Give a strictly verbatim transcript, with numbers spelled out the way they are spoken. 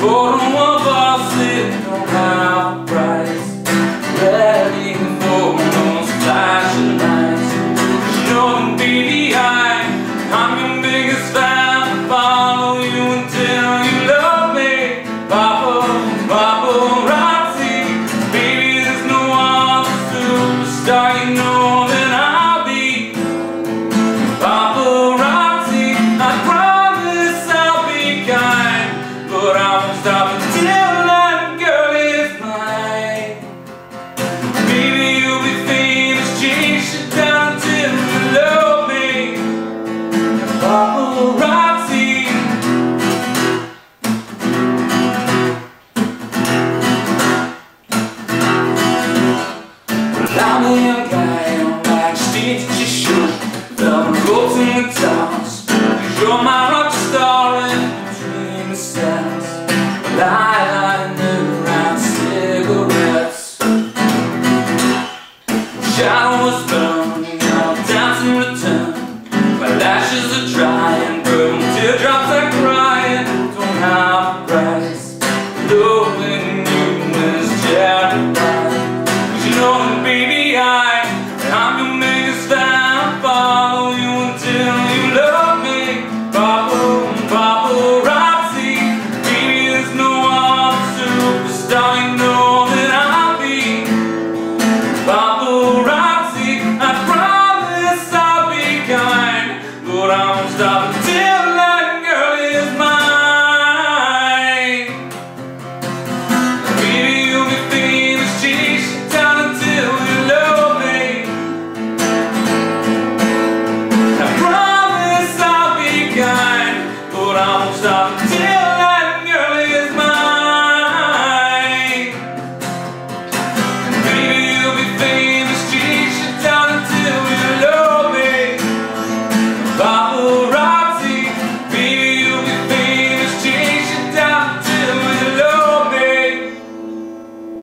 For the one boss sitting on our price, ready for those flashing lights. You know I'm baby high, I'm your biggest fan. Follow you until you love me, Papa, paparazzi. Baby, there's no other superstar, you know that I'll be paparazzi. I promise I'll be kind, but I won't stop until that girl is mine. Baby, you'll be famous, chase you down till you love me, paparazzi. Well, I'm a young guy on backstage at your show, loving goats in the towns. You're my rock star and dream of stars. Well, I